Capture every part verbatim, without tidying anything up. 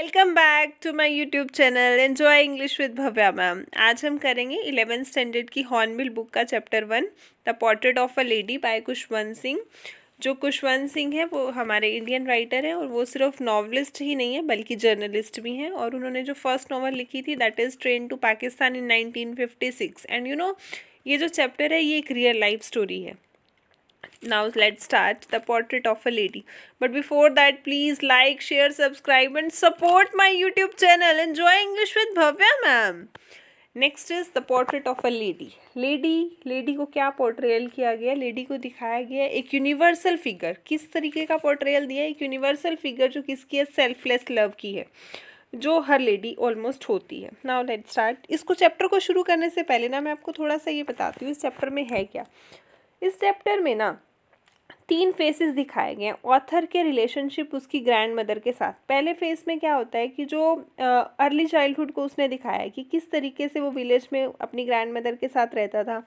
Welcome back to my YouTube channel enjoy English with Bhavya ma'am. आज हम करेंगे eleventh standard की हॉर्नबिल बुक का chapter one the portrait of a lady by Khushwant Singh. जो खुशवंत सिंह है वो हमारे इंडियन राइटर है और वो सिर्फ नॉवलिस्ट ही नहीं है बल्कि जर्नलिस्ट भी हैं। और उन्होंने जो फर्स्ट नॉवल लिखी थी that is train to Pakistan in nineteen fifty six. And you know ये जो चैप्टर है ये एक रियल लाइफ स्टोरी है। Now let's start the portrait of a lady. But before that, please like, share, subscribe, and support my YouTube channel. Enjoy English with Bhavya ma'am. Next is the portrait of a lady. Lady, lady को क्या portrayal किया गया? Lady को दिखाया गया एक universal figure. किस तरीके का portrayal दिया? एक universal figure जो किसकी है? Selfless love की है, जो हर लेडी ऑलमोस्ट होती है। Now let's start. इसको चैप्टर को शुरू करने से पहले ना मैं आपको थोड़ा सा ये बताती हूँ इस चैप्टर में है क्या। इस चैप्टर में ना तीन फेसेस दिखाए गए हैं ऑथर के रिलेशनशिप उसकी ग्रैंड मदर के साथ। पहले फेस में क्या होता है कि जो अर्ली चाइल्डहुड को उसने दिखाया है कि किस तरीके से वो विलेज में अपनी ग्रैंड मदर के साथ रहता था,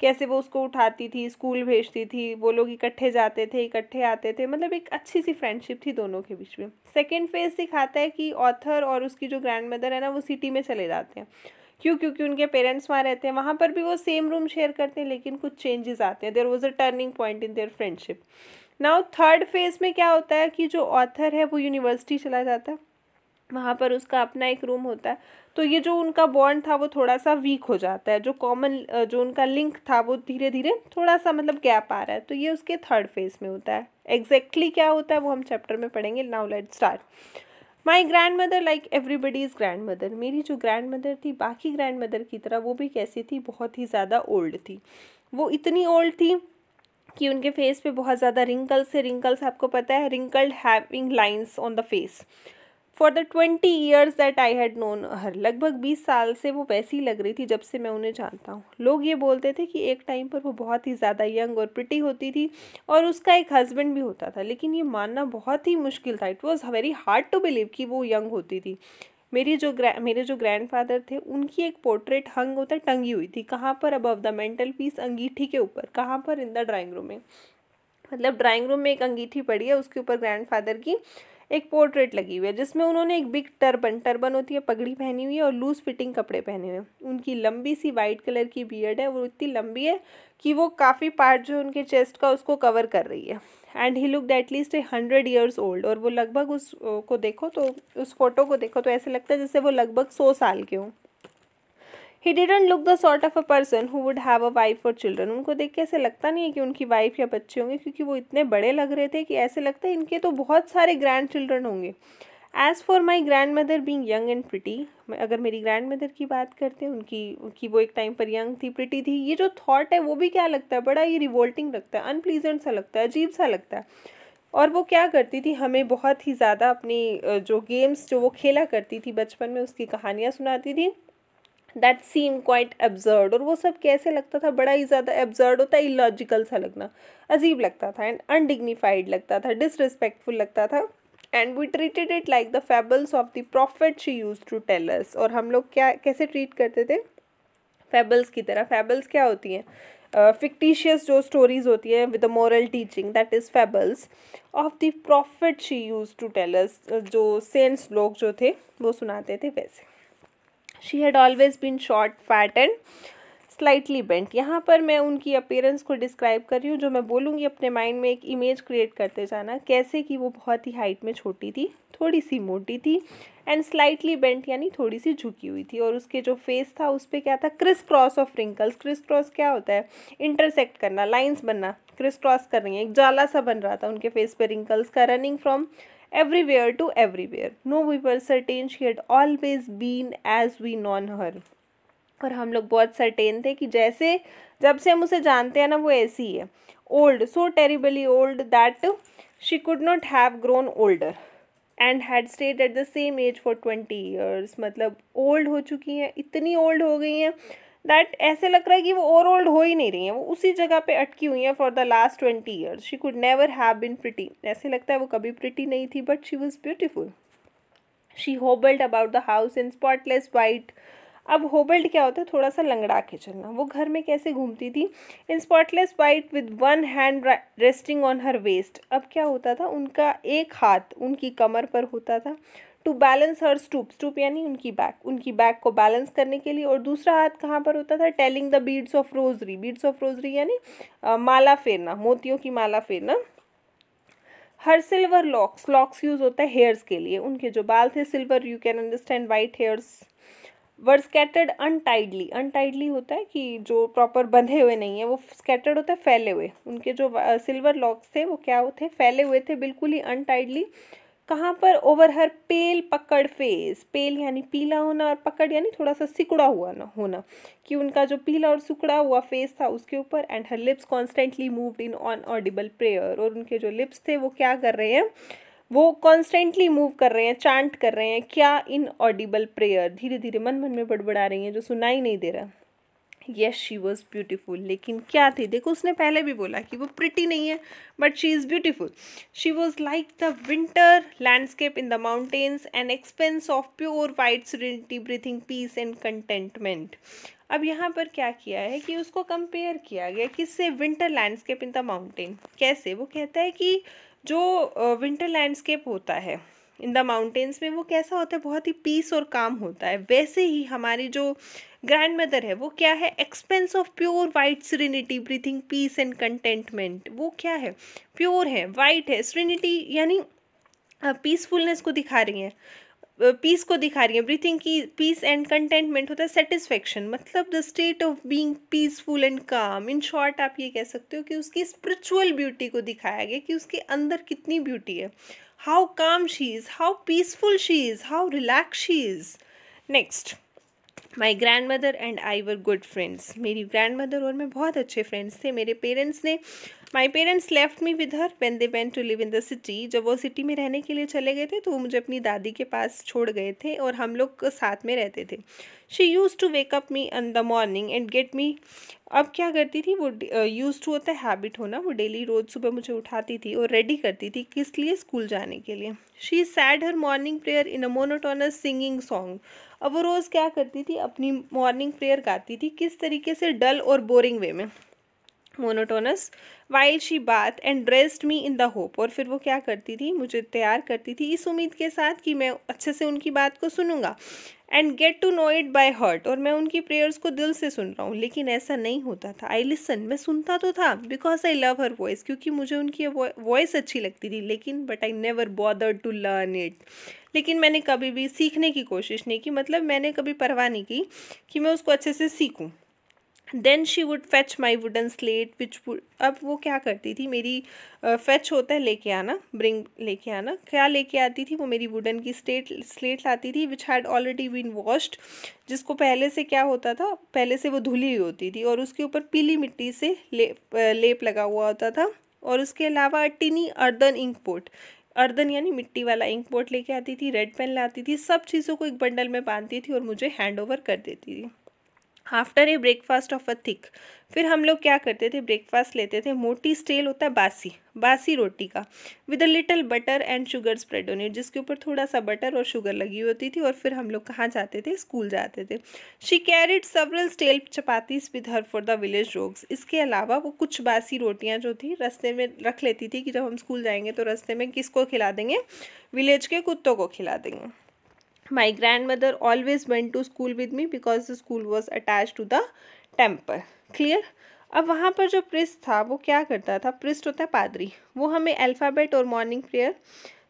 कैसे वो उसको उठाती थी, स्कूल भेजती थी, वो लोग इकट्ठे जाते थे, इकट्ठे आते थे, मतलब एक अच्छी सी फ्रेंडशिप थी दोनों के बीच में। सेकेंड फेस दिखाता है कि ऑथर और उसकी जो ग्रैंड मदर है ना वो सिटी में चले जाते हैं। क्यों? क्योंकि उनके पेरेंट्स वहाँ रहते हैं, वहाँ पर भी वो सेम रूम शेयर करते हैं, लेकिन कुछ चेंजेस आते हैं। There was a turning point in their friendship. Now third phase में क्या होता है कि जो ऑथर है वो यूनिवर्सिटी चला जाता है, वहाँ पर उसका अपना एक रूम होता है, तो ये जो उनका बॉन्ड था वो थोड़ा सा वीक हो जाता है। जो कॉमन जो उनका लिंक था वो धीरे धीरे थोड़ा सा मतलब गैप आ रहा है, तो ये उसके थर्ड फेज में होता है। एग्जैक्टली क्या होता है वो हम चैप्टर में पढ़ेंगे। Now let's start. My grand mother like everybody is grand mother. मेरी जो ग्रैंड मदर थी बाकी ग्रैंड मदर की तरह वो भी कैसी थी? बहुत ही ज़्यादा ओल्ड थी। वो इतनी ओल्ड थी कि उनके फेस पे बहुत ज़्यादा रिंकल्स है। रिंकल्स आपको पता है, wrinkled having lines on the face. For the twenty years that I had known her. लगभग बीस साल से वो वैसी लग रही थी जब से मैं उन्हें जानता हूँ। लोग ये बोलते थे कि एक टाइम पर वो बहुत ही ज़्यादा यंग और प्रिटी होती थी और उसका एक हस्बैंड भी होता था, लेकिन ये मानना बहुत ही मुश्किल था। It was very hard to believe कि वो यंग होती थी। मेरी जो मेरे जो ग्रैंड फादर थे उनकी एक पोर्ट्रेट हंग होता टंगी हुई थी। कहाँ पर? अबव द मेंटल पीस, अंगीठी के ऊपर। कहाँ पर? इन द ड्राइंग रूम में। मतलब ड्राइंग रूम में एक अंगीठी पड़ी है, उसके ऊपर ग्रैंड फादर की एक पोर्ट्रेट लगी हुई है, जिसमें उन्होंने एक बिग टर्बन टर्बन होती है पगड़ी पहनी हुई है और लूज फिटिंग कपड़े पहने हुए हैं। उनकी लंबी सी वाइट कलर की बियर्ड है, वो इतनी लंबी है कि वो काफ़ी पार्ट जो उनके चेस्ट का उसको कवर कर रही है। And he looked at least a hundred years old. और वो लगभग उस को देखो तो उस फोटो को देखो तो ऐसे लगता है जैसे वो लगभग सौ साल के हों। He didn't look the sort of a person who would have a wife और चिल्ड्रन। उनको देख के ऐसे लगता नहीं है कि उनकी वाइफ या बच्चे होंगे, क्योंकि वो इतने बड़े लग रहे थे कि ऐसे लगता है इनके तो बहुत सारे ग्रैंड चिल्ड्रन होंगे। As for my grand mother being young and pretty. अगर मेरी ग्रैंड मदर की बात करते हैं उनकी कि वो एक टाइम पर यंग थी, प्रिटी थी, ये जो थाट है वो भी क्या लगता है बड़ा ही रिवोल्टिंग लगता है, अनप्लीजेंट सा लगता है, अजीब सा लगता है। और वो क्या करती थी? हमें बहुत ही ज़्यादा अपनी जो गेम्स जो वो खेला करती थी बचपन में उसकी कहानियाँ सुनाती थी। That seem quite absurd. और वो सब कैसे लगता था? बड़ा ही ज़्यादा एब्जर्ड होता, इलॉजिकल सा लगना, अजीब लगता था, एंड अनडिग्निफाइड लगता था, डिसरिस्पेक्टफुल लगता था। And we treated it like the fables of the prophet she use to tell us. और हम लोग क्या कैसे ट्रीट करते थे? फेबल्स की तरह। फेबल्स क्या होती हैं? फिक्टिशियस uh, जो स्टोरीज होती हैं with a moral teaching, that is fables of the prophet she use to tell us. जो सेंट्स लोग जो थे वो सुनाते थे वैसे। She had always been short fat and slightly bent. यहाँ पर मैं उनकी अपीयरेंस को डिस्क्राइब कर रही हूँ। जो मैं बोलूँगी अपने माइंड में एक इमेज क्रिएट करते जाना, कैसे कि वो बहुत ही हाइट में छोटी थी, थोड़ी सी मोटी थी, एंड स्लाइटली बेंट यानी थोड़ी सी झुकी हुई थी। और उसके जो फेस था उस पर क्या था? Criss cross of wrinkles. Criss cross क्या होता है? इंटरसेक्ट करना, लाइन्स बनना। क्रिस क्रॉस कर रही है, एक जाला सा बन रहा था उनके फेस पर रिंकल्स का। Running from Everywhere to everywhere. No, we were certain she had always been as we known her. और हम लोग बहुत सर्टेन थे कि जैसे जब से हम उसे जानते हैं ना वो ऐसी ही है। Old, so terribly old that she could not have grown older and had stayed at the same age for twenty years. मतलब old हो चुकी हैं, इतनी old हो गई हैं दैट ऐसे लग रहा है कि वो और ओल्ड हो ही नहीं रही हैं, वो उसी जगह पे अटकी हुई हैं for the last twenty years. She could never have been pretty. ऐसे लगता है वो कभी प्रिटी नहीं थी, but she was beautiful. She hobbled about the house in spotless white. अब होबल्ड क्या होता है? थोड़ा सा लंगड़ा के चलना। वो घर में कैसे घूमती थी? In spotless white with one hand resting on her waist. अब क्या होता था? उनका एक हाथ उनकी कमर पर होता था, to balance her stoop, stoop यानी उनकी बैक, उनकी बैक को बैलेंस करने के लिए। और दूसरा हाथ कहाँ पर होता था, telling the beads of rosary, beads of rosary यानी माला फेरना, मोतियों की माला फेरना। Her silver locks, locks use होता है हेयर्स के लिए, उनके जो बाल थे silver, you can understand white hairs. Were scattered untidily, untidily होता है कि जो प्रॉपर बंधे हुए नहीं है, वो स्कैटर्ड होता है फैले हुए, उनके जो सिल्वर लॉक्स थे वो क्या होते हैं, फैले हुए थे बिल्कुल ही अनटाइडली। कहाँ पर, ओवर हर पेल पकड़ फेस, पेल यानी पीला होना और पकड़ यानी थोड़ा सा सिकुड़ा हुआ ना होना, कि उनका जो पीला और सिकुड़ा हुआ फेस था उसके ऊपर। And her lips constantly moved in inaudible prayer, और उनके जो लिप्स थे वो क्या कर रहे हैं, वो कॉन्स्टेंटली मूव कर रहे हैं, चांट कर रहे हैं क्या, इन ऑडिबल प्रेयर, धीरे धीरे मन मन में बड़बड़ा रही हैं जो सुनाई नहीं दे रहा। येस शी वॉज ब्यूटीफुल, लेकिन क्या थी, देखो उसने पहले भी बोला कि वो प्रिटी नहीं है but she is beautiful. She was like the winter landscape in the mountains, an expanse of pure white serenity breathing peace and contentment. अब यहाँ पर क्या किया है कि उसको कंपेयर किया गया किससे, winter landscape in the mountain. कैसे, वो कहता है कि जो विंटर लैंडस्केप होता है इन द माउंटेन्स में वो कैसा होता है, बहुत ही पीस और काम होता है, वैसे ही हमारी जो ग्रैंड मदर है वो क्या है, expanse of pure white serenity breathing peace and contentment. वो क्या है, प्योर है, वाइट है, सीरेनिटी यानी पीसफुलनेस को दिखा रही है, पीस को दिखा रही है, ब्रीथिंग की पीस एंड कंटेंटमेंट होता है सेटिस्फेक्शन, मतलब the state of being peaceful and calm. In short आप ये कह सकते हो कि उसकी स्पिरिचुअल ब्यूटी को दिखाया गया कि उसके अंदर कितनी ब्यूटी है, how calm she is, how peaceful she is, how relax she is. Next, my grand mother and I were good friends, मेरी ग्रैंड मदर और मैं बहुत अच्छे फ्रेंड्स थे। मेरे पेरेंट्स ने, my parents left me with her when they went to live in the city, जब वो सिटी में रहने के लिए चले गए थे तो वो मुझे अपनी दादी के पास छोड़ गए थे और हम लोग साथ में रहते थे। She use to wake up me in the morning and get me, अब क्या करती थी वो, यूज टू होता है हैबिट होना, वो डेली रोज़ सुबह मुझे उठाती थी और रेडी करती थी, किस लिए, स्कूल जाने के लिए। She said her morning prayer in a monotonous singing song, अब वो रोज़ क्या करती थी, अपनी मॉर्निंग प्रेयर गाती थी, किस तरीके से, डल और बोरिंग वे में, monotonous. While she bath and dressed me in the hope, और फिर वो क्या करती थी, मुझे तैयार करती थी इस उम्मीद के साथ कि मैं अच्छे से उनकी बात को सुनूंगा। And get to know it by heart, और मैं उनकी प्रेयर्स को दिल से सुन रहा हूँ, लेकिन ऐसा नहीं होता था। आई लिसन, मैं सुनता तो था, because I love her voice, क्योंकि मुझे उनकी वॉइस अच्छी लगती थी, लेकिन but I never bothered to learn it, लेकिन मैंने कभी भी सीखने की कोशिश नहीं की, मतलब मैंने कभी परवाह नहीं की कि मैं उसको अच्छे से सीखूँ। Then she would fetch my wooden slate which would, अब वो क्या करती थी, मेरी फैच uh, होता है लेके आना, ब्रिंग लेके आना, क्या लेके आती थी वो, मेरी वुडन की स्लेट स्लेट लाती थी, which had already been washed, जिसको पहले से क्या होता था, पहले से वो धुली हुई होती थी, और उसके ऊपर पीली मिट्टी से लेप लेप लगा हुआ होता था। और उसके अलावा tiny earthen ink pot, earthen यानी मिट्टी वाला इंक पोट लेके आती थी, रेड पेन लाती थी, सब चीज़ों को एक बंडल में बांधती थी और मुझे हैंड ओवर कर देती थी। After a breakfast of a thick, फिर हम लोग क्या करते थे, ब्रेकफास्ट लेते थे, मोटी स्टेल होता है बासी, बासी रोटी का, with a little butter and sugar spread on it, जिसके ऊपर थोड़ा सा बटर और शुगर लगी होती थी। और फिर हम लोग कहाँ जाते थे, स्कूल जाते थे। She carried several stale chapatis with her for the village dogs, इसके अलावा वो कुछ बासी रोटियाँ जो थी रास्ते में रख लेती थी कि जब हम स्कूल जाएंगे तो रास्ते में किसको खिला देंगे, विलेज के कुत्तों को खिला देंगे। My grandmother always went to school with me because the school was attached to the temple. Clear? अब वहाँ पर जो प्रिस्ट था वो क्या करता था, प्रिस्ट होता है पादरी, वो हमें अल्फ़ाबेट और मॉर्निंग प्रेयर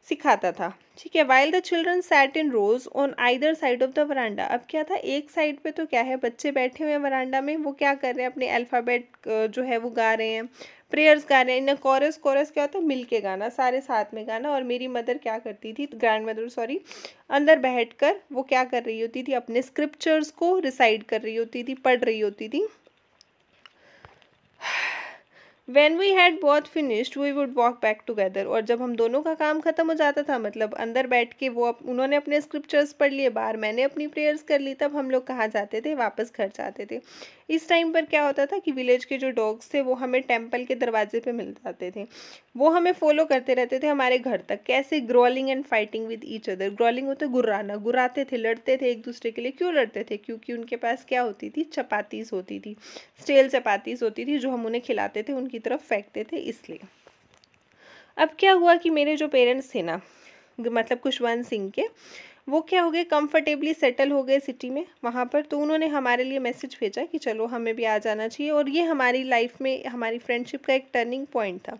सिखाता था, ठीक है। While the children sat in rows on either side of the veranda, अब क्या था, एक साइड पे तो क्या है, बच्चे बैठे हुए हैं वरांडा में, वो क्या कर रहे हैं, अपने अल्फ़ाबेट जो है वो गा रहे हैं, प्रेयर्स गा रहे हैं, इन कोरस, कोरस क्या होता है, मिल के गाना, सारे साथ में गाना। और मेरी मदर क्या करती थी, ग्रैंड मदर सॉरी, अंदर बैठ कर वो क्या कर रही होती थी, अपने स्क्रिप्चर्स को रिसाइड कर रही होती थी, पढ़ रही होती थी। When we had both finished, we would walk back together. और जब हम दोनों का काम खत्म हो जाता था, मतलब अंदर बैठ के वो, उन्होंने अपने स्क्रिप्चर्स पढ़ लिए, बाहर मैंने अपनी प्रेयर्स कर ली, तब हम लोग कहाँ जाते थे, वापस घर जाते थे। इस टाइम पर क्या होता था कि विलेज के जो डॉग्स थे वो हमें टेम्पल के दरवाजे पे मिल जाते थे, वो हमें फॉलो करते रहते थे हमारे घर तक। कैसे, growling and fighting with each other, growling होता है गुर्राना, गुर्राते थे, लड़ते थे एक दूसरे के लिए। क्यों लड़ते थे, क्योंकि उनके पास क्या होती थी, चपातीस होती थी, स्टेल चपातीस होती थी, जो हम उन्हें खिलाते थे, उनकी तरफ फेंकते थे, इसलिए। अब क्या हुआ कि मेरे जो पेरेंट्स थे ना, मतलब खुशवंत सिंह के, वो क्या हो गए कंफर्टेबली सेटल हो गए सिटी में वहाँ पर। तो उन्होंने हमारे लिए मैसेज भेजा कि चलो हमें भी आ जाना चाहिए, और ये हमारी लाइफ में हमारी फ्रेंडशिप का एक टर्निंग पॉइंट था।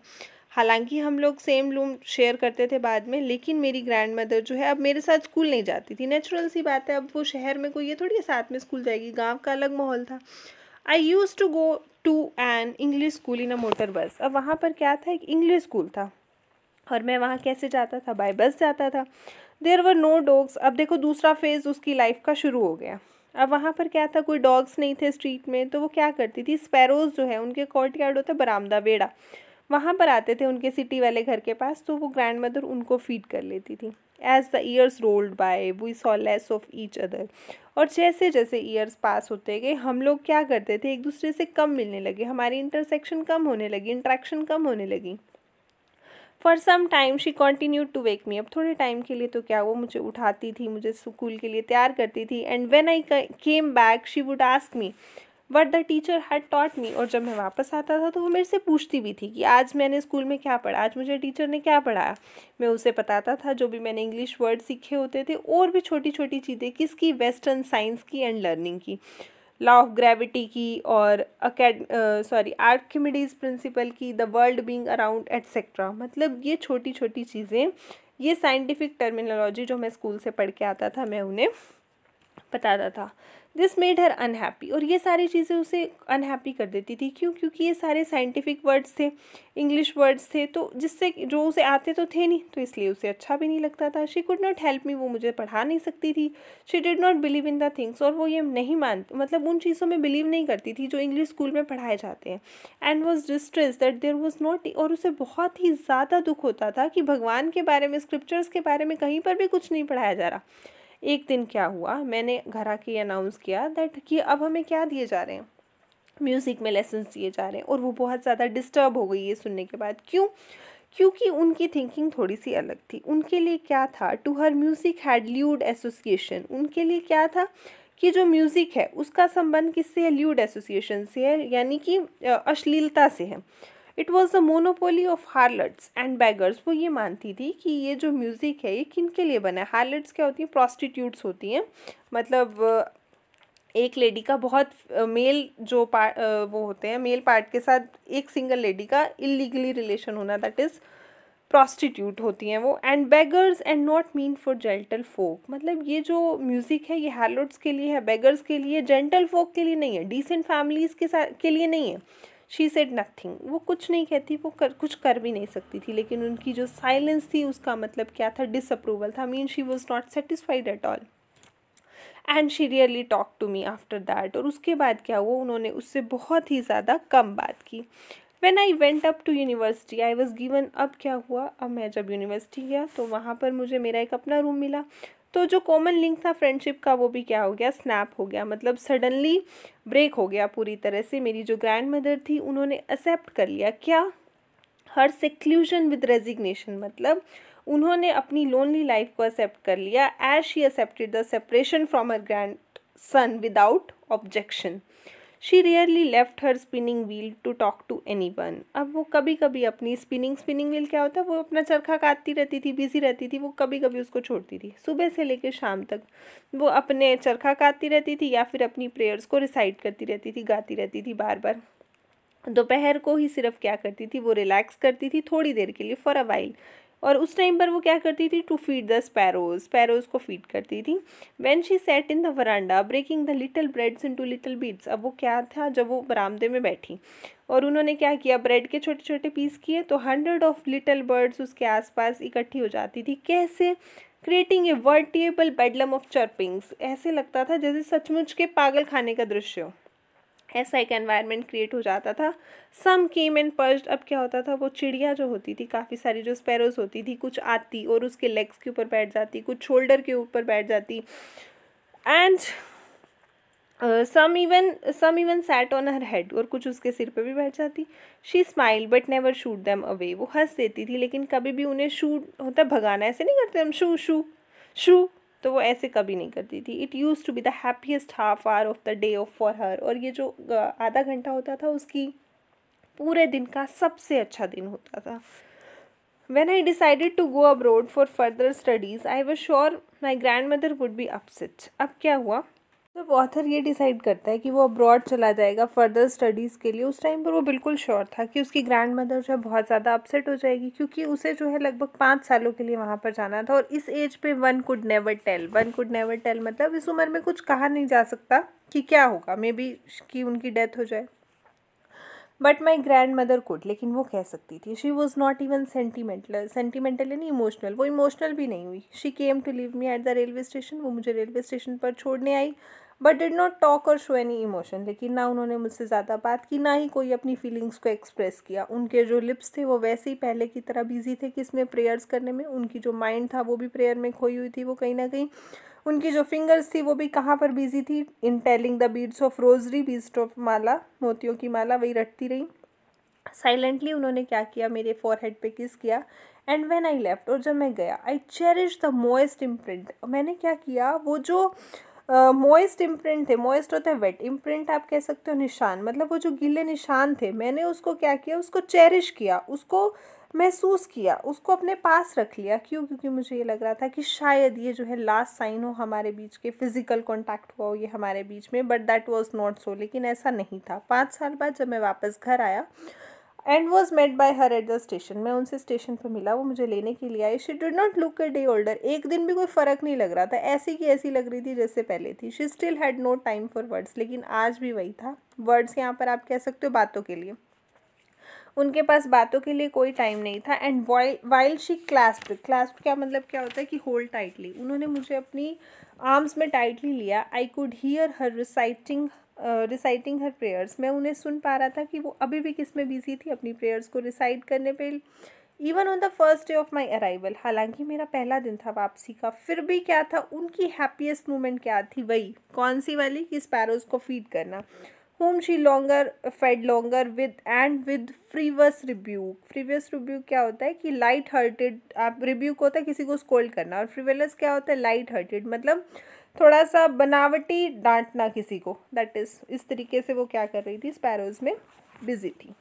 हालांकि हम लोग सेम रूम शेयर करते थे बाद में, लेकिन मेरी ग्रैंड मदर जो है अब मेरे साथ स्कूल नहीं जाती थी। नेचुरल सी बात है, अब वो शहर में कोई ये थोड़ी साथ में स्कूल जाएगी, गांव का अलग माहौल था। I use to go to an English school in a motor bus. अब वहाँ पर क्या था, एक इंग्लिश स्कूल था, और मैं वहाँ कैसे जाता था, बाय बस जाता था। There were no dogs. अब देखो दूसरा फेज़ उसकी लाइफ का शुरू हो गया। अब वहाँ पर क्या था, कोई डॉग्स नहीं थे स्ट्रीट में, तो वो क्या करती थी, स्पैरोज़ जो है उनके कोर्ट यार्ड होता है बरामदा वेड़ा, वहाँ पर आते थे उनके सिटी वाले घर के पास, तो वो ग्रैंड मदर उनको फीड कर लेती थी। As the years rolled by we saw less of each other. और जैसे जैसे ईयर्स पास होते गए हम लोग क्या करते थे, एक दूसरे से कम मिलने लगे, हमारी इंटरसेक्शन कम होने लगी, इंट्रैक्शन कम होने लगी। For some time she continued to wake me. अब थोड़े टाइम के लिए तो क्या वो मुझे उठाती थी, मुझे स्कूल के लिए तैयार करती थी। And when I came back she would ask me what the teacher had taught me. और जब मैं वापस आता था तो वो मेरे से पूछती भी थी कि आज मैंने स्कूल में क्या पढ़ा, आज मुझे टीचर ने क्या पढ़ाया। मैं उसे बताता था जो भी मैंने इंग्लिश वर्ड सीखे होते थे, और भी छोटी छोटी चीज़ें, किसकी, वेस्टर्न साइंस की एंड लर्निंग की, लॉ ऑफ ग्रेविटी की, और अकेड सॉरी आर्किमिडीज प्रिंसिपल की, the world being around etcetera. मतलब ये छोटी छोटी चीज़ें, ये साइंटिफिक टर्मिनोलॉजी जो मैं स्कूल से पढ़ के आता था मैं उन्हें बताता था। This made her unhappy. और ये सारी चीज़ें उसे अनहैप्पी कर देती थी। क्यों? क्योंकि ये सारे साइंटिफिक वर्ड्स थे, इंग्लिश वर्ड्स थे, तो जिससे जो उसे आते तो थे नहीं, तो इसलिए उसे अच्छा भी नहीं लगता था। She could not help me. वो मुझे पढ़ा नहीं सकती थी। She did not believe in the things. और वो ये नहीं मानती, मतलब उन चीज़ों में बिलीव नहीं करती थी जो इंग्लिश स्कूल में पढ़ाए जाते हैं। And was distress that there was not. और उसे बहुत ही ज़्यादा दुख होता था कि भगवान के बारे में, स्क्रिप्चर्स के बारे में कहीं पर भी कुछ नहीं पढ़ाया जा रहा। एक दिन क्या हुआ, मैंने घर आके अनाउंस किया दैट कि अब हमें क्या दिए जा रहे हैं, म्यूज़िक में लेसन्स दिए जा रहे हैं। और वो बहुत ज़्यादा डिस्टर्ब हो गई ये सुनने के बाद। क्यों? क्योंकि उनकी थिंकिंग थोड़ी सी अलग थी। उनके लिए क्या था, to her music had lewd association. उनके लिए क्या था कि जो म्यूज़िक है उसका संबंध किससे है, ल्यूड एसोसिएशन से है, यानी कि अश्लीलता से है। It was the monopoly of harlots and beggars. वो ये मानती थी कि ये जो म्यूज़िक है ये किन के लिए बना है। हार्लट्स क्या होती हैं, प्रॉस्टिट्यूट्स होती हैं। मतलब एक लेडी का बहुत मेल जो पार्ट वो होते हैं, मेल पार्ट के साथ एक सिंगल लेडी का इलीगली रिलेशन होना, दैट इज़ प्रॉस्टिट्यूट होती हैं वो। And beggars and not mean for gentle folk. मतलब ये जो म्यूज़िक है ये हार्लट्स के लिए है, बेगर्स के लिए, जेंटल फोक के लिए नहीं है, डिसेंट फैमिलीज़ के साथ के लिए नहीं है। She said nothing. वो कुछ नहीं कहती, वो कर, कुछ कर भी नहीं सकती थी। लेकिन उनकी जो साइलेंस थी उसका मतलब क्या था, डिसअप्रूवल था। Mean she was not satisfied at all. And she really talk to me after that. और उसके बाद क्या हुआ, उन्होंने उससे बहुत ही ज़्यादा कम बात की। When I went up to university, I was given up। क्या हुआ, अब मैं जब यूनिवर्सिटी गया तो वहाँ पर मुझे मेरा एक अपना रूम मिला। तो जो कॉमन लिंक था फ्रेंडशिप का वो भी क्या हो गया, स्नैप हो गया। मतलब सडनली ब्रेक हो गया पूरी तरह से। मेरी जो ग्रैंड मदर थी उन्होंने एक्सेप्ट कर लिया क्या, हर सेक्लूजन विद रेजिग्नेशन। मतलब उन्होंने अपनी लोनली लाइफ को एक्सेप्ट कर लिया। As she accepted the separation from her grandson without objection. She rarely left her spinning wheel to talk to anyone. अब वो कभी कभी अपनी स्पिनिंग स्पिनिंग व्हील क्या होता है, वो अपना चरखा काटती रहती थी, बिजी रहती थी। वो कभी कभी उसको छोड़ती थी। सुबह से लेकर शाम तक वो अपने चरखा काटती रहती थी, या फिर अपनी प्रेयर्स को रिसाइट करती रहती थी, गाती रहती थी बार बार। दोपहर को ही सिर्फ क्या करती थी, वो रिलैक्स करती थी थोड़ी देर के लिए, फॉर अ वाइल। और उस टाइम पर वो क्या करती थी, to feed the sparrows, sparrows को फीड करती थी। When she sat in the veranda breaking the little breads into little bits. अब वो क्या था, जब वो बरामदे में बैठी और उन्होंने क्या किया, ब्रेड के छोटे छोटे पीस किए, तो हंड्रेड ऑफ लिटिल बर्ड्स उसके आसपास इकट्ठी हो जाती थी। कैसे, creating a veritable bedlam of chirpings. ऐसे लगता था जैसे सचमुच के पागल खाने का दृश्य हो, ऐसा एक एनवायरनमेंट क्रिएट हो जाता था। Some came and perched. अब क्या होता था, वो चिड़िया जो होती थी, काफ़ी सारी जो स्पैरोज होती थी, कुछ आती और उसके लेग्स के ऊपर बैठ जाती, कुछ शोल्डर के ऊपर बैठ जाती। And some even some even sat on her head. और कुछ उसके सिर पे भी बैठ जाती। She smile but never shoot them away. वो हंस देती थी लेकिन कभी भी उन्हें शूट होता भगाना ऐसे नहीं करते हम, शू शू शू, तो वो ऐसे कभी नहीं करती थी। It use to be the happiest half hour of the day of for her. और ये जो आधा घंटा होता था उसकी पूरे दिन का सबसे अच्छा दिन होता था। When I decided to go abroad for further studies, I was sure my grandmother would be upset. अब क्या हुआ, जब ऑथर ये डिसाइड करता है कि वो अब्रॉड चला जाएगा फर्दर स्टडीज़ के लिए, उस टाइम पर वो बिल्कुल श्योर था कि उसकी ग्रैंड मदर जो है बहुत ज़्यादा अपसेट हो जाएगी, क्योंकि उसे जो है लगभग पाँच सालों के लिए वहाँ पर जाना था। और इस एज पे one could never tell one could never tell मतलब इस उम्र में कुछ कहा नहीं जा सकता कि क्या होगा, मे बी कि उनकी डेथ हो जाए। But my grand mother could, लेकिन वो कह सकती थी। She was not even sentimental sentimental यानी इमोशनल, वो इमोशनल भी नहीं हुई। She came to leave me at the railway station, वो मुझे रेलवे स्टेशन पर छोड़ने आई, but did not talk or show any emotion. लेकिन ना उन्होंने मुझसे ज़्यादा बात की, ना ही कोई अपनी फीलिंग्स को एक्सप्रेस किया। उनके जो लिप्स थे वो वैसे ही पहले की तरह बिजी थे किसमें, प्रेयर्स करने में। उनकी जो माइंड था वो भी प्रेयर में खोई हुई थी, वो कहीं ना कहीं। उनकी जो फिंगर्स थी वो भी कहाँ पर बिजी थी, in telling the beads of rosary, beads of माला, मोतियों की माला, वही रटती रही। साइलेंटली उन्होंने क्या किया, मेरे फॉरहेड पे किस किया। एंड व्हेन आई लेफ्ट, और जब मैं गया, I cherish the moist imprint. मैंने क्या किया, वो जो मोइस्ट uh, इम्प्रिंट थे, मोइस्ट होते हैं वेट, इम्प्रिंट आप कह सकते हो निशान, मतलब वो जो गीले निशान थे, मैंने उसको क्या किया, उसको चेरिश किया, उसको महसूस किया, उसको अपने पास रख लिया। क्यों? क्योंकि मुझे ये लग रहा था कि शायद ये जो है लास्ट साइन हो हमारे बीच के, फिजिकल कांटेक्ट हुआ हो ये हमारे बीच में। But that was not so, लेकिन ऐसा नहीं था। पाँच साल बाद जब मैं वापस घर आया, and was met by her at the station, मैं उनसे स्टेशन पर मिला, वो मुझे लेने के लिए आई। She did not look a day older, एक दिन भी कोई फ़र्क नहीं लग रहा था, ऐसी की ऐसी लग रही थी जैसे पहले थी। She still had no time for words, लेकिन आज भी वही था। वर्ड्स यहाँ पर आप कह सकते हो बातों के लिए, उनके पास बातों के लिए कोई टाइम नहीं था। And while she clasped, clasped क्या मतलब क्या होता है कि होल्ड टाइटली, उन्होंने मुझे अपनी आर्म्स में टाइटली लिया। I could hear her reciting reciting her prayers, मैं उन्हें सुन पा रहा था कि वो अभी भी किस में बिजी थी, अपनी प्रेयर्स को रिसाइट करने पे। Even on the first day of my arrival, हालांकि मेरा पहला दिन था वापसी का, फिर भी क्या था उनकी हैप्पीएस्ट मोमेंट, क्या थी वही, कौन सी वाली, कि स्पैरोज को फीड करना। whom she longer fed longer with and with frivolous rebuke, frivolous rebuke क्या होता है कि light hearted, आप rebuke होता है किसी को scold करना, और frivolous क्या होता है, light hearted मतलब थोड़ा सा बनावटी डांटना किसी को। that is इस तरीके से वो क्या कर रही थी, स्पैरोज में बिजी थी।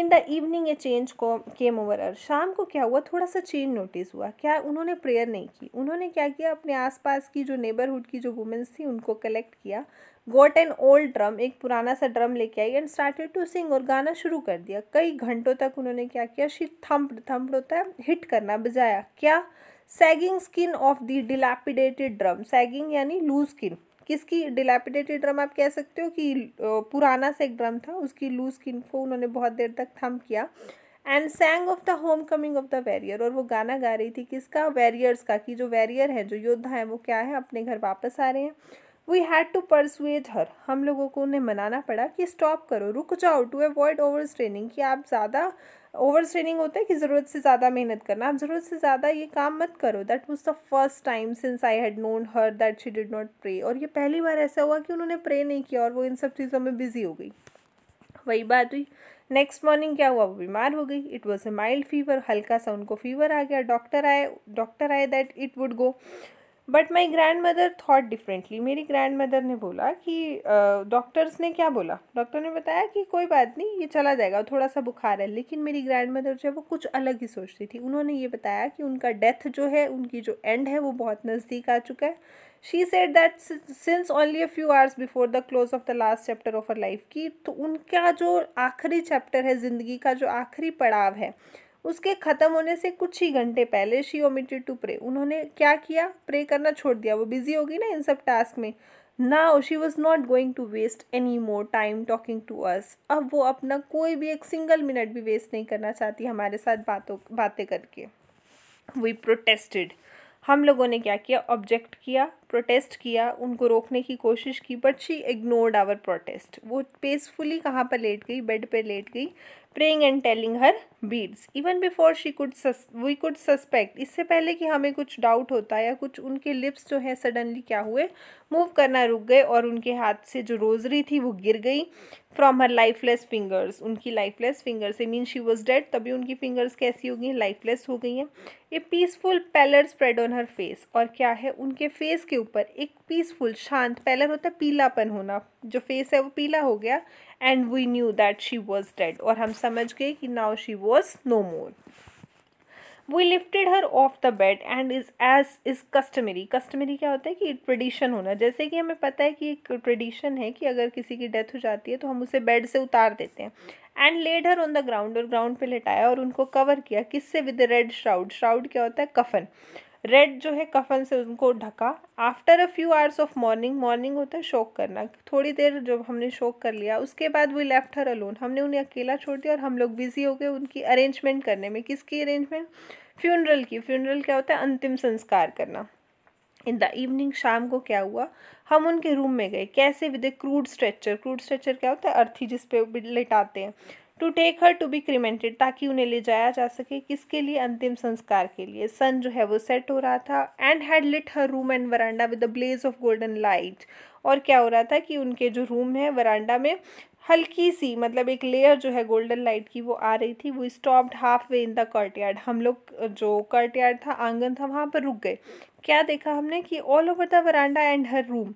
In the evening a change को केम ओवर हर, शाम को क्या हुआ, थोड़ा सा चेंज नोटिस हुआ। क्या, उन्होंने प्रेयर नहीं की, उन्होंने क्या किया, अपने आसपास की जो नेबरहुड की जो वुमेंस थी उनको कलेक्ट किया, गोट एन ओल्ड ड्रम, एक पुराना सा ड्रम लेके आई, एंड स्टार्टेड टू सिंग, और गाना शुरू कर दिया। कई घंटों तक उन्होंने क्या किया, शी थम्प्ड, थम्प्ड होता है हिट करना, बजाया। क्या, sagging skin of the dilapidated drum, sagging यानी लूज स्किन, किसकी, डिलैपिडेटेड ड्रम आप कह सकते हो कि पुराना सा एक ड्रम था, उसकी लूज स्किन को उन्होंने बहुत देर तक थंप किया। And sang of the homecoming of the warrior, और वो गाना गा रही थी किसका, वैरियर्स का, कि जो वैरियर हैं, जो योद्धा हैं, वो क्या है, अपने घर वापस आ रहे हैं। We had to persuade her, हम लोगों को उन्हें मनाना पड़ा कि स्टॉप करो, रुक जाओ, टू अवॉइड ओवर स्ट्रेनिंग, कि आप ज़्यादा ओवर स्ट्रेनिंग होता है कि ज़रूरत से ज़्यादा मेहनत करना, आप ज़रूरत से ज़्यादा ये काम मत करो। That was the first time since I had known her that she did not pray, और ये पहली बार ऐसा हुआ कि उन्होंने प्रे नहीं किया और वो इन सब चीज़ों में बिजी हो गई। वही बात हुई। नेक्स्ट मॉर्निंग क्या हुआ, वो बीमार हो गई। It was a mild fever, हल्का सा उनको फीवर आ गया। डॉक्टर आए, डॉक्टर आए that it would go, but my grand mother thought differently. मेरी ग्रैंड मदर ने बोला कि डॉक्टर्स uh, ने क्या बोला, डॉक्टर ने बताया कि कोई बात नहीं, ये चला जाएगा, थोड़ा सा बुखार है। लेकिन मेरी ग्रैंड मदर जो है वो कुछ अलग ही सोचती थी। उन्होंने ये बताया कि उनका डेथ जो है, उनकी जो एंड है, वो बहुत नज़दीक आ चुका है। She said that since only a few hours before the close of the last chapter of her life, की तो उनका जो आखिरी चैप्टर है, ज़िंदगी का जो आखिरी पड़ाव है, उसके ख़त्म होने से कुछ ही घंटे पहले शी ओमिटेड टू प्रे, उन्होंने क्या किया, प्रे करना छोड़ दिया। वो बिजी होगी ना इन सब टास्क में। Now she was not going to waste any more time talking to us, अब वो अपना कोई भी एक सिंगल मिनट भी वेस्ट नहीं करना चाहती हमारे साथ बातों बातें करके। वी प्रोटेस्टेड, हम लोगों ने क्या किया, ऑब्जेक्ट किया, प्रोटेस्ट किया, उनको रोकने की कोशिश की, but she ignored our protest. वो पेसफुली कहाँ पर लेट गई, बेड पर लेट गई, praying and telling her beads. Even before she could we could suspect, इससे पहले कि हमें कुछ डाउट होता या कुछ, उनके लिप्स जो है सडनली क्या हुए, मूव करना रुक गए, और उनके हाथ से जो रोजरी थी वो गिर गई। फ्रॉम हर लाइफलेस फिंगर्स, उनकी lifeless fingers, I mean she was dead, तभी उनकी फिंगर्स कैसी हो गई, लाइफलेस हो गई हैं। A peaceful pallor spread on her face, और क्या है, उनके फेस के ऊपर एक पीसफुल, शांत, पैलर होता है पीलापन होना, जो फेस है वो पीला हो गया। And we knew that she was dead, और हम समझ गए कि now she was no more. We lifted her off the bed and is as is customary. Customary क्या होता है कि ट्रेडिशन होना, जैसे कि हमें पता है कि एक ट्रेडिशन है कि अगर किसी की डेथ हो जाती है तो हम उसे बेड से उतार देते हैं. And laid her on the ground, और ग्राउंड पे लेटाया और उनको कवर किया. किससे? With red shroud. श्राउड क्या होता है? कफन. रेड जो है कफन से उनको ढका. After a few hours of morning, morning होता है शोक करना, थोड़ी देर जब हमने शोक कर लिया उसके बाद वी लेफ्ट हर अलोन, हमने उन्हें अकेला छोड़ दिया और हम लोग बिजी हो गए उनकी अरेंजमेंट करने में. किसकी अरेंजमेंट? फ्यूनरल की. फ्यूनरल क्या होता है? अंतिम संस्कार करना. इन द इवनिंग, शाम को क्या हुआ, हम उनके रूम में गए. कैसे? With a crude stretcher. Crude stretcher क्या होता है? अर्थी जिस पे लेटाते हैं. To take her to be cremated, ताकि उन्हें ले जाया जा सके. किसके लिए? अंतिम संस्कार के लिए. सन जो है वो सेट हो रहा था. And had lit her room and verandah with a blaze of golden light. और क्या हो रहा था कि उनके जो रूम है वरांडा में हल्की सी, मतलब एक लेयर जो है गोल्डन लाइट की वो आ रही थी. वो stopped halfway in the courtyard. हम लोग जो कर्टयार्ड था, आंगन था, वहाँ पर रुक गए. क्या देखा हमने कि all over the verandah and her room,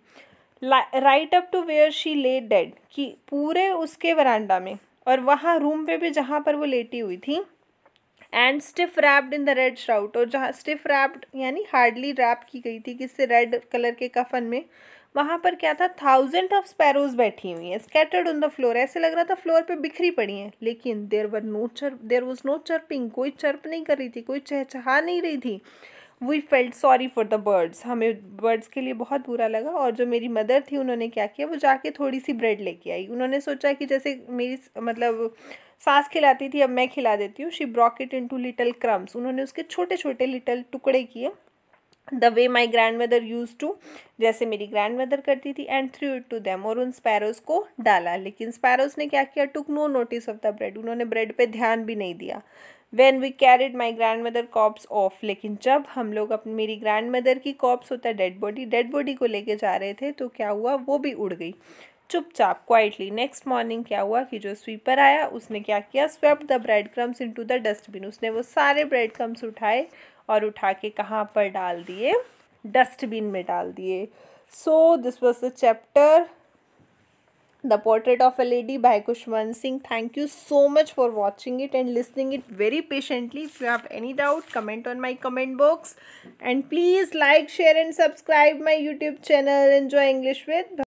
right up to where she lay dead, कि पूरे उसके वरांडा में और वहाँ रूम पे भी जहाँ पर वो लेटी हुई थी. And stiff wrapped in the red shroud, और जहाँ स्टिफ रैप्ड यानी हार्डली रैप की गई थी, किससे? रेड कलर के कफन में. वहाँ पर क्या था? थाउजेंड ऑफ स्पैरोज बैठी हुई हैं. स्कैटर्ड ऑन द फ्लोर, ऐसे लग रहा था फ्लोर पे बिखरी पड़ी हैं. लेकिन there were no chirp, there was no chirping, कोई चर्प नहीं कर रही थी, कोई चहचहा नहीं रही थी. We felt sorry for the birds, हमें बर्ड्स के लिए बहुत बुरा लगा. और जो मेरी मदर थी उन्होंने क्या किया, वो जाके थोड़ी सी ब्रेड लेके आई. उन्होंने सोचा कि जैसे मेरी मतलब सास खिलाती थी अब मैं खिला देती हूँ. She broke it into little crumbs, उन्होंने उसके छोटे छोटे लिटिल टुकड़े किए. The way my grand mother used to, जैसे मेरी ग्रैंड मदर करती थी. And threw it to them, और उन स्पैरोज को डाला. लेकिन स्पैरोज ने क्या किया? Took no notice of the bread, उन्होंने ब्रेड पर ध्यान भी नहीं दिया. When we carried my grandmother corpse off, लेकिन जब हम लोग अपनी मेरी ग्रैंड मदर की कॉप्स होता है डेड बॉडी, डेड बॉडी को लेके जा रहे थे तो क्या हुआ? वो भी उड़ गई चुपचाप, क्वाइटली. नेक्स्ट मॉर्निंग क्या हुआ कि जो स्वीपर आया उसने क्या किया? Swept the bread crumbs into the dustbin, उसने वो सारे ब्रेड क्रम्स उठाए और उठा के कहाँ पर डाल दिए? डस्टबिन में डाल दिए. So this was the chapter The Portrait of a Lady by Khushwant Singh. Thank you so much for watching it and listening it very patiently. If you have any doubt, comment on my comment box. And please like, share and subscribe my YouTube channel Enjoy English with Bhavya.